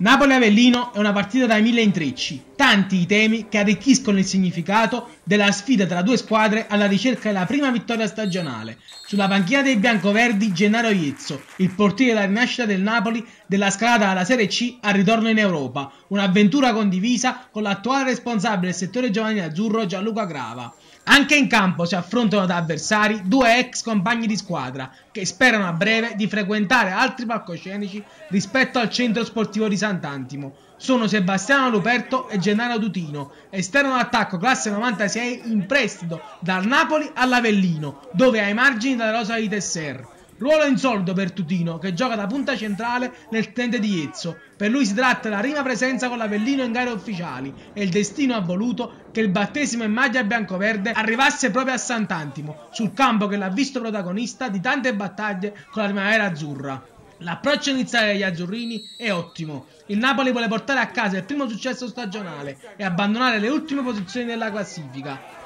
Napoli-Avellino è una partita dai mille intrecci, tanti i temi che arricchiscono il significato della sfida tra due squadre alla ricerca della prima vittoria stagionale. Sulla panchina dei biancoverdi Gennaro Iezzo, il portiere della rinascita del Napoli della scalata alla Serie C al ritorno in Europa, un'avventura condivisa con l'attuale responsabile del settore giovanile azzurro Gianluca Grava. Anche in campo si affrontano da avversari due ex compagni di squadra che sperano a breve di frequentare altri palcoscenici rispetto al centro sportivo di Sant'Antimo. Sono Sebastiano Luperto e Gennaro Tutino, esterno d'attacco classe 96 in prestito dal Napoli all'Avellino, dove ha i margini della rosa di Tesser. Ruolo insolito per Tutino, che gioca da punta centrale nel tente di Iezzo. Per lui si tratta della prima presenza con l'Avellino in gare ufficiali e il destino ha voluto che il battesimo in maglia biancoverde arrivasse proprio a Sant'Antimo, sul campo che l'ha visto protagonista di tante battaglie con la primavera azzurra. L'approccio iniziale degli azzurrini è ottimo. Il Napoli vuole portare a casa il primo successo stagionale e abbandonare le ultime posizioni della classifica.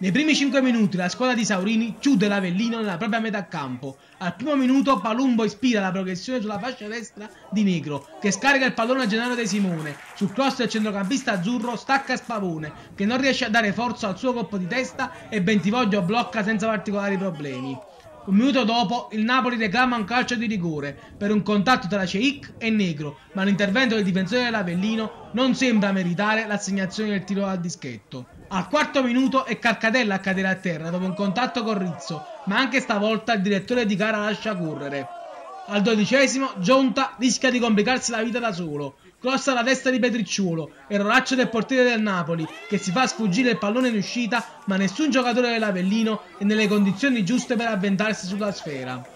Nei primi 5 minuti la squadra di Saurini chiude l'Avellino nella propria metà campo. Al primo minuto Palumbo ispira la progressione sulla fascia destra di Negro, che scarica il pallone a Gennaro De Simone. Sul cross del centrocampista azzurro stacca Spavone, che non riesce a dare forza al suo colpo di testa e Bentivoglio blocca senza particolari problemi. Un minuto dopo il Napoli reclama un calcio di rigore per un contatto tra Sheikh e Negro, ma l'intervento del difensore dell'Avellino non sembra meritare l'assegnazione del tiro al dischetto. Al quarto minuto è Carcatella a cadere a terra dopo un contatto con Rizzo, ma anche stavolta il direttore di gara lascia correre. Al dodicesimo Giunta rischia di complicarsi la vita da solo, crossa la testa di Petricciolo, erroraccio del portiere del Napoli che si fa sfuggire il pallone in uscita, ma nessun giocatore dell'Avellino è nelle condizioni giuste per avventarsi sulla sfera.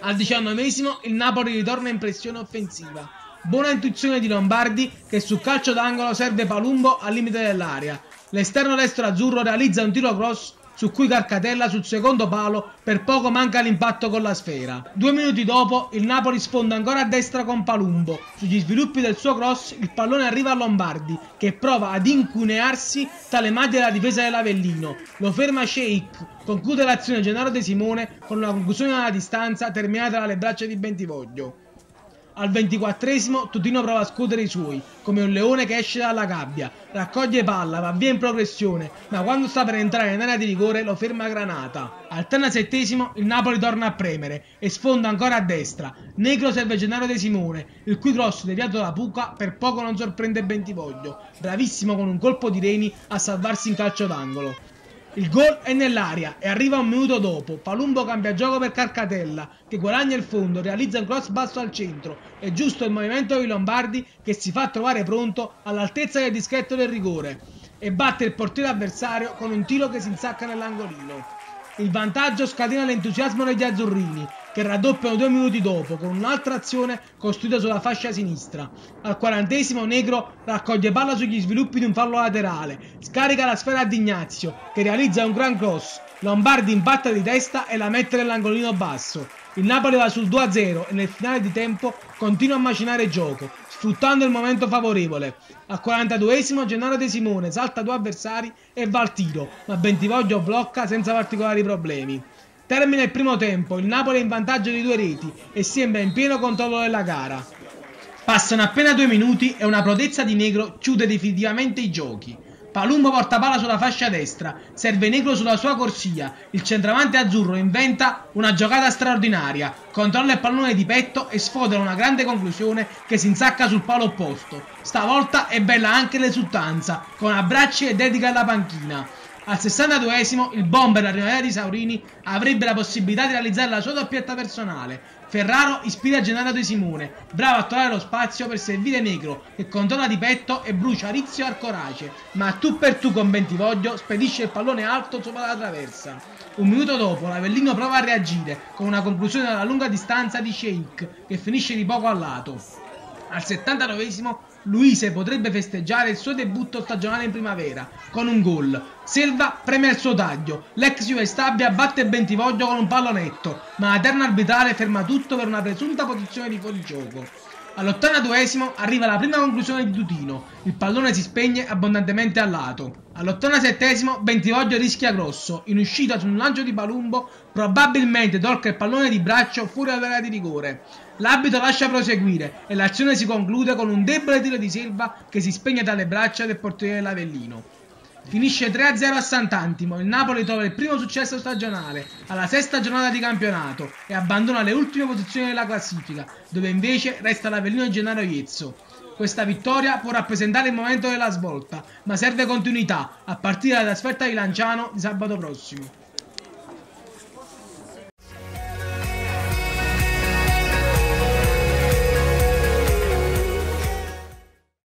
Al diciannovesimo il Napoli ritorna in pressione offensiva, buona intuizione di Lombardi che sul calcio d'angolo serve Palumbo al limite dell'area. L'esterno destro azzurro realizza un tiro cross su cui Carcatella sul secondo palo per poco manca l'impatto con la sfera. 2 minuti dopo il Napoli sfonda ancora a destra con Palumbo. Sugli sviluppi del suo cross il pallone arriva a Lombardi, che prova ad incunearsi tra le maglie della difesa dell'Avellino. Lo ferma Sheikh, conclude l'azione Gennaro De Simone con una conclusione alla distanza terminata dalle braccia di Bentivoglio. Al 24esimo Tutino prova a scuotere i suoi, come un leone che esce dalla gabbia, raccoglie palla, va via in progressione, ma quando sta per entrare in area di rigore lo ferma Granata. Al 37esimo il Napoli torna a premere e sfonda ancora a destra. Negro serve Gennaro De Simone, il cui cross deviato dalla Puca per poco non sorprende Bentivoglio, bravissimo con un colpo di reni a salvarsi in calcio d'angolo. Il gol è nell'aria e arriva un minuto dopo. Palumbo cambia gioco per Carcatella, che guadagna il fondo, realizza un cross basso al centro. È giusto il movimento di Lombardi, che si fa trovare pronto all'altezza del dischetto del rigore e batte il portiere avversario con un tiro che si insacca nell'angolino. Il vantaggio scatena l'entusiasmo degli azzurrini, che raddoppiano 2 minuti dopo con un'altra azione costruita sulla fascia sinistra. Al 40esimo Negro raccoglie palla sugli sviluppi di un fallo laterale, scarica la sfera ad Ignazio che realizza un gran cross. Lombardi imbatte di testa e la mette nell'angolino basso. Il Napoli va sul 2-0 e nel finale di tempo continua a macinare gioco, sfruttando il momento favorevole. Al 42esimo Gennaro De Simone salta due avversari e va al tiro, ma Bentivoglio blocca senza particolari problemi. Termina il primo tempo, il Napoli è in vantaggio di 2 reti e sembra in pieno controllo della gara. Passano appena 2 minuti e una prodezza di Negro chiude definitivamente i giochi. Palumbo porta palla sulla fascia destra, serve Negro sulla sua corsia, il centravanti azzurro inventa una giocata straordinaria, controlla il pallone di petto e sfodera una grande conclusione che si insacca sul palo opposto. Stavolta è bella anche l'esultanza, con abbracci e dedica alla panchina. Al 62esimo il bomber della primavera di Saurini avrebbe la possibilità di realizzare la sua doppietta personale. Ferraro ispira Gennaro De Simone, bravo a trovare lo spazio per servire Negro, che controlla di petto e brucia Rizzo al Corace, ma tu per tu con Bentivoglio spedisce il pallone alto sopra la traversa. Un minuto dopo l'Avellino prova a reagire con una conclusione alla lunga distanza di Sheikh, che finisce di poco a lato. Al 79esimo Luise potrebbe festeggiare il suo debutto stagionale in primavera con un gol. Selva preme il suo taglio, l'ex Juve Stabia batte Bentivoglio con un pallonetto, ma la terna arbitrale ferma tutto per una presunta posizione di fuorigioco. All'82esimo arriva la prima conclusione di Tutino, il pallone si spegne abbondantemente a lato. All'87esimo Bentivoglio rischia grosso, in uscita su un lancio di Palumbo probabilmente tolca il pallone di braccio fuori dall'area di rigore. L'arbitro lascia proseguire e l'azione si conclude con un debole tiro di Selva che si spegne dalle braccia del portiere dell'Avellino. Finisce 3-0 a Sant'Antimo, il Napoli trova il primo successo stagionale alla sesta giornata di campionato e abbandona le ultime posizioni della classifica, dove invece resta l'Avellino e Gennaro Iezzo. Questa vittoria può rappresentare il momento della svolta, ma serve continuità, a partire dalla trasferta di Lanciano di sabato prossimo.